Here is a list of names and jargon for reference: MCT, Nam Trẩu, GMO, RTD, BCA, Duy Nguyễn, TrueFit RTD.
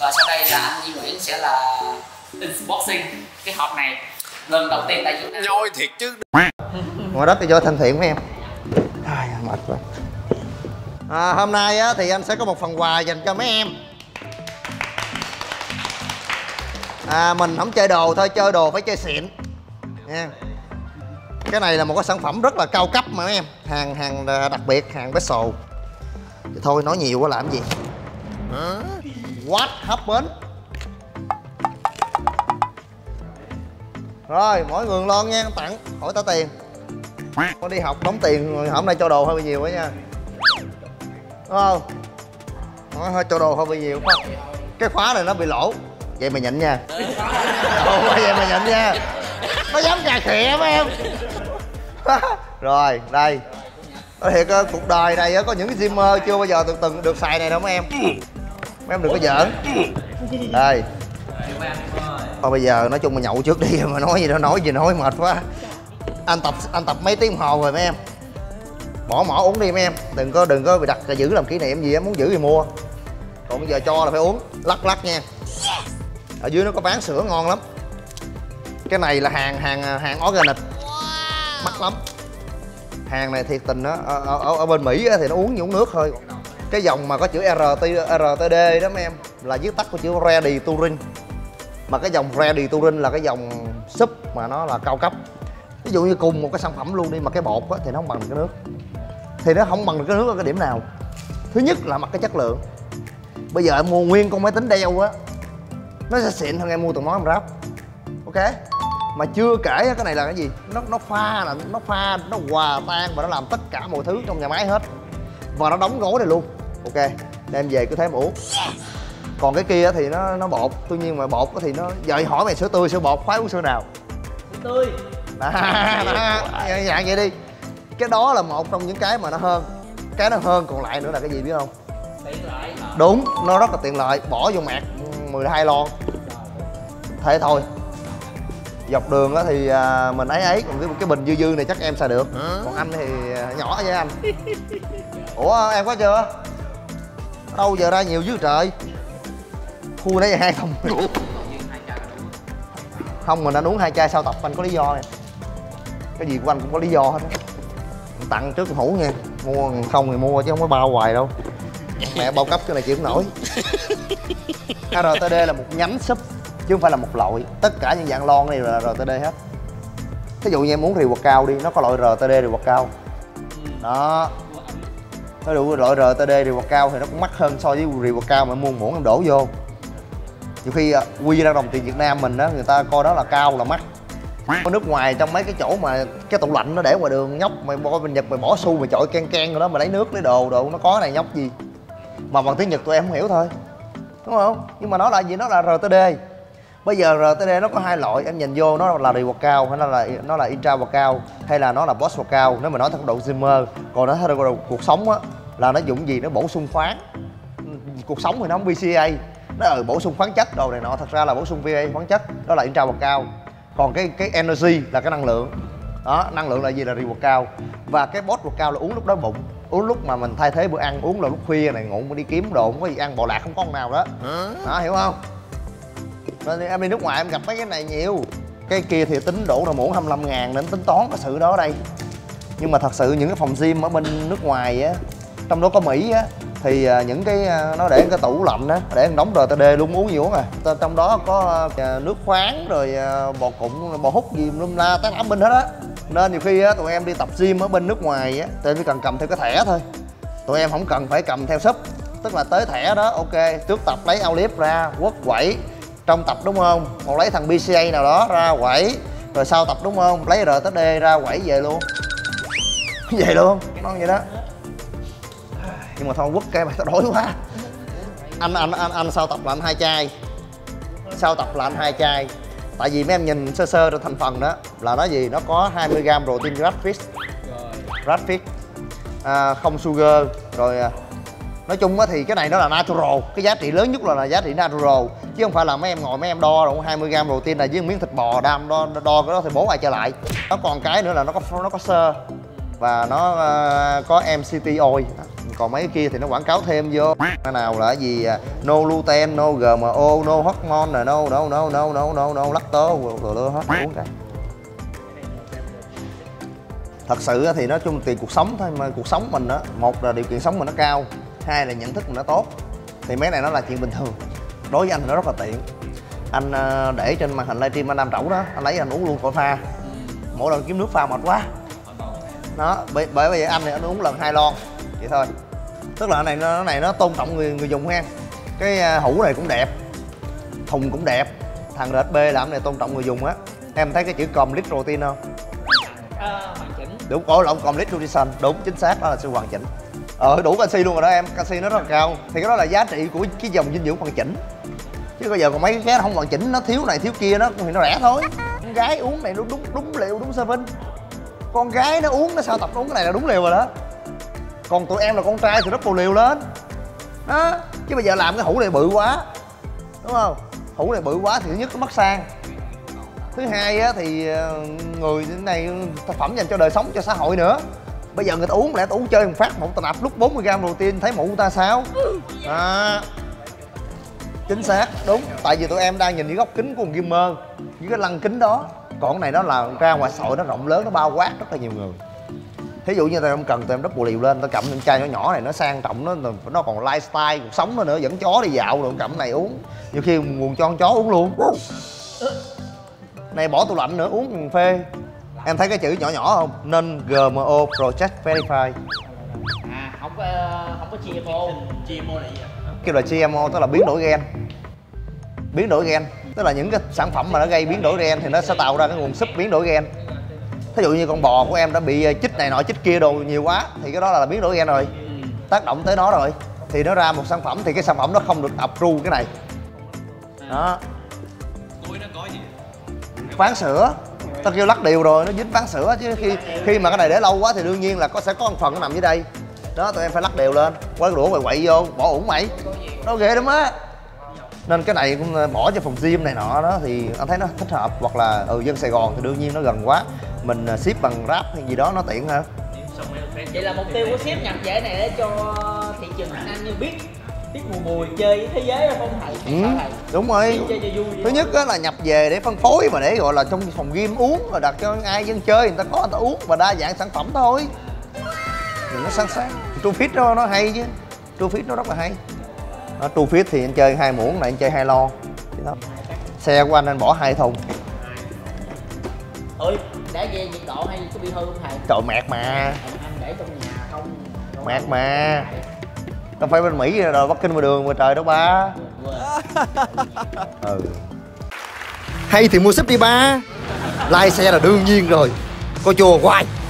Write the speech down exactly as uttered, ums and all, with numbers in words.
Và sau đây là anh Duy Nguyễn sẽ là unboxing cái hộp này lần đầu tiên tại Việt Nam. Nhoi thiệt chứ. Ngoài đất thì do thân thiện với em. Ai, mệt quá. À, hôm nay á, thì anh sẽ có một phần quà dành cho mấy em. À, mình không chơi đồ thôi, chơi đồ phải chơi xịn nha. Cái này là một cái sản phẩm rất là cao cấp mà mấy em. Hàng hàng đặc biệt, hàng special. Thôi nói nhiều quá làm gì. What happened? Rồi, mỗi người lon nha, tặng, khỏi tả tiền. Con đi học đóng tiền, hôm nay cho đồ hơi bị nhiều quá nha. Ờ, hơi cho đồ hơi bị nhiều quá. Cái khóa này nó bị lỗ. Vậy mà nhịn nha. Ồ, vậy mà nhịn nha. Nó dám cà khịa mấy em. Rồi, đây. Nói thiệt, cuộc đời này có những cái streamer chưa bao giờ từng từng được xài này đâu mấy em. Mấy em đừng có giỡn. Đây. Thôi bây giờ nói chung mà nhậu trước đi, mà nói gì đó nói gì nói mệt quá. Anh tập anh tập mấy tiếng đồng hồ rồi mấy em. Bỏ mỏ uống đi mấy em, đừng có đừng có bị đặt giữ làm kỷ niệm gì á, muốn giữ thì mua. Còn bây giờ cho là phải uống, lắc lắc nha. Ở dưới nó có bán sữa ngon lắm. Cái này là hàng hàng hàng organic. Mắc lắm. Hàng này thiệt tình đó, ở, ở, ở bên Mỹ thì nó uống như uống nước thôi. Cái dòng mà có chữ R T D đó mấy em là viết tắt của chữ Ready to Drink. Mà cái dòng Ready to Drink là cái dòng súp mà nó là cao cấp. Ví dụ như cùng một cái sản phẩm luôn đi mà cái bột á, thì nó không bằng được cái nước. Thì nó không bằng được cái nước ở cái điểm nào? Thứ nhất là mặt cái chất lượng. Bây giờ em mua nguyên con máy tính đeo á, nó sẽ xịn hơn em mua từng món em ráp. Ok. Mà chưa kể cái này là cái gì? Nó nó pha là nó pha, nó hòa tan và nó làm tất cả mọi thứ trong nhà máy hết. Và nó đóng gói này luôn. Ok. Đem về cứ thế mà uống. Còn cái kia thì nó nó bột, tuy nhiên mà bột thì nó giờ hỏi mày sữa tươi sữa bột khoái uống sữa nào? Sữa tươi. Đó, dạng vậy đi. Cái đó là một trong những cái mà nó hơn. Cái nó hơn còn lại nữa là cái gì biết không? Tiện lợi. Đúng, nó rất là tiện lợi, bỏ vô mạc mười hai lon. Thế thôi. Dọc đường á thì mình ấy ấy, còn cái, cái bình dư dư này chắc em xài được. Còn anh thì nhỏ với anh. Ủa em có chưa? Đâu giờ ra nhiều dữ trời. Khui nãy giờ hai thùng. Không, mình đã uống hai chai sau tập, anh có lý do này. Cái gì của anh cũng có lý do hết. Tặng trước hũ nha. Mua không thì mua chứ không có bao hoài đâu. Mẹ bao cấp cái này chịu không nổi. R T D là một nhánh súp chứ không phải là một loại. Tất cả những dạng lon này là R T D hết. Ví dụ như em muốn rượu hoặc cao đi, nó có loại R T D rượu hoặc cao. Đó. Nó đủ loại R T D rượu hoặc cao thì nó cũng mắc hơn so với rượu hoặc cao mà mua muỗng em đổ vô. Nhiều khi quy ra đồng tiền Việt Nam mình á, người ta coi đó là cao là mắc. Ở nước ngoài trong mấy cái chỗ mà cái tủ lạnh nó để ngoài đường, nhóc mày coi bên Nhật mày bỏ xu mày chọi can can rồi đó mà lấy nước lấy đồ đồ nó có này nhóc gì. Mà bằng tiếng Nhật tụi em không hiểu thôi. Đúng không? Nhưng mà nó là gì? Nó là R T D. Bây giờ R T D nó có hai loại, em nhìn vô nó là rượu cao hay nó là nó là intra cao hay là nó là boss cao, nếu mà nói theo độ Zimmer. Còn nó theo độ cuộc sống á là nó dụng gì nó bổ sung khoáng. Cuộc sống thì nó không B C A. Nó ở bổ sung khoáng chất đồ này nọ, thật ra là bổ sung V A khoáng chất, đó là intra cao. Còn cái cái energy là cái năng lượng. Đó, năng lượng là gì? Là rượu cao. Và cái boss cao là uống lúc đói bụng, uống lúc mà mình thay thế bữa ăn, uống là lúc khuya này ngủ đi kiếm đồ không có gì ăn, bò lạc không có con nào đó. Đó, hiểu không? Nên em đi nước ngoài em gặp mấy cái này nhiều. Cái kia thì tính đổ là muỗng hai mươi lăm ngàn nên tính toán cái sự đó ở đây. Nhưng mà thật sự những cái phòng gym ở bên nước ngoài á, trong đó có Mỹ á, thì những cái nó để cái tủ lạnh á, để đóng R T D luôn, uống nhiều uống à. Trong đó có nước khoáng rồi bò cụm, bò hút gì lum la tán ám binh hết á. Nên nhiều khi á, tụi em đi tập gym ở bên nước ngoài á, tụi em chỉ cần cầm theo cái thẻ thôi. Tụi em không cần phải cầm theo sub. Tức là tới thẻ đó, ok, trước tập lấy outlift ra, quất quẩy. Trong tập đúng không? Còn lấy thằng B C A nào đó ra quẩy. Rồi sau tập đúng không? Lấy R T D ra quẩy về luôn. Về luôn, nó vậy đó. Nhưng mà thôi quất cái mày tao đói quá. Anh anh anh anh sau tập là anh hai chai. Sau tập là anh hai chai. Tại vì mấy em nhìn sơ sơ ra thành phần đó là nó gì? Nó có hai mươi gam protein ratfish. Ratfish. À, không sugar rồi. Nói chung á thì cái này nó là natural, cái giá trị lớn nhất là, là giá trị natural chứ không phải là mấy em ngồi mấy em đo rồi hai mươi gam protein này với miếng thịt bò đam đo, đo cái đó thì bố ai chơi lại. Nó còn cái nữa là nó có nó có xơ và nó uh, có M C T O I L. còn mấy cái kia thì nó quảng cáo thêm vô nào là gì no gluten, no giê em ô, no hormone nè, no no no no no no no lactose rồi lưa hết uống cả. Thật sự thì nói chung tiền cuộc sống thôi, mà cuộc sống mình đó, một là điều kiện sống mình nó cao, hai là nhận thức mình nó tốt, thì mấy này nó là chuyện bình thường. Đối với anh thì nó rất là tiện. Anh để trên màn hình livestream anh Nam Trẩu đó, anh lấy anh uống luôn khỏi pha. Mỗi lần kiếm nước pha mệt quá. Đó, bởi bởi vì anh này anh uống lần hai lon vậy thôi. Tức là cái này nó này nó tôn trọng người người dùng ha. Cái hũ này cũng đẹp, thùng cũng đẹp, thằng rờ ét bê làm này tôn trọng người dùng á. Em thấy cái chữ complete protein không? À, hoàn chỉnh. Đúng, cổ lộn complete nutrition, đúng chính xác, đó là sự hoàn chỉnh. Ờ đủ canxi luôn rồi đó em, canxi nó rất là cao. Thì cái đó là giá trị của cái dòng dinh dưỡng hoàn chỉnh. Chứ bây giờ còn mấy cái không hoàn chỉnh, nó thiếu này thiếu kia nó thì nó rẻ thôi. Con gái uống này đúng đúng, đúng liều đúng seven. Con gái nó uống nó sao tập uống cái này là đúng liều rồi đó. Còn tụi em là con trai thì rất bù liều lên. Đó, chứ bây giờ làm cái hũ này bự quá. Đúng không? Hũ này bự quá thì thứ nhất nó mất sang. Thứ hai á, thì người này thực phẩm dành cho đời sống, cho xã hội nữa. Bây giờ người ta uống lẽ ta uống chơi một phát một tà nạp lúc bốn mươi gram đầu tiên thấy mụ ta sao? À, chính xác, đúng. Tại vì tụi em đang nhìn những góc kính của một gamer, những cái lăng kính đó. Còn cái này nó là ra ngoài xã hội nó rộng lớn, nó bao quát rất là nhiều người. Thí dụ như tụi em cần tụi em đắp bù liều lên, tao cầm những chai nhỏ nhỏ này nó sang trọng, nó nó còn lifestyle cuộc sống nó nữa, dẫn chó đi dạo rồi cầm này uống. Nhiều khi nguồn cho con chó uống luôn. Này bỏ tủ lạnh nữa, uống cà phê. Em thấy cái chữ nhỏ nhỏ không? Nên giê em ô Project Verified. À, không có không có giê em ô. giê em ô là gì vậy? Kêu là giê em ô tức là biến đổi gen. Biến đổi gen, tức là những cái sản phẩm mà nó gây biến đổi gen thì nó sẽ tạo ra cái nguồn súp biến đổi gen. Thí dụ như con bò của em đã bị chích này nọ chích kia đồ nhiều quá thì cái đó là biến đổi gen rồi. Tác động tới nó rồi thì nó ra một sản phẩm, thì cái sản phẩm nó không được approve cái này. Đó. Túi nó có gì? Ván sữa. Ta kêu lắc điều rồi, nó dính ván sữa chứ khi khi mà cái này để lâu quá thì đương nhiên là có sẽ có một phần nó nằm dưới đây. Đó, tụi em phải lắc đều lên, quay đũa mày quậy vô, bỏ uổng mày. Nó ghê lắm á. Nên cái này cũng bỏ cho phòng gym này nọ đó thì anh thấy nó thích hợp, hoặc là ừ dân Sài Gòn thì đương nhiên nó gần quá. Mình ship bằng Grab hay gì đó nó tiện hơn. Vậy là mục tiêu của ship nhập dễ này để cho thị trường Việt Nam như biết tiếp mùa mùi chơi với thế giới không thầy. Ừ, đúng rồi. Thứ nhất á là nhập về để phân phối mà để gọi là trong phòng game uống rồi đặt cho ai dân chơi người ta có người ta uống và đa dạng sản phẩm thôi. Nhìn nó sáng sáng. True Fit nó nó hay chứ. True Fit nó rất là hay. Nó True Fit thì anh chơi hai muỗng này anh chơi hai lon. Xe của anh anh bỏ hai thùng. Ơi, để về nhiệt độ hay có bị hư không thầy? Trời mẹt mà. Anh để trong nhà không. Mẹt mà. Nó phải bên Mỹ rồi Bắc Kinh mà đường mà trời đó ba. Ừ. Hay thì mua súp đi ba. Lai xe là đương nhiên rồi. Coi chùa hoài.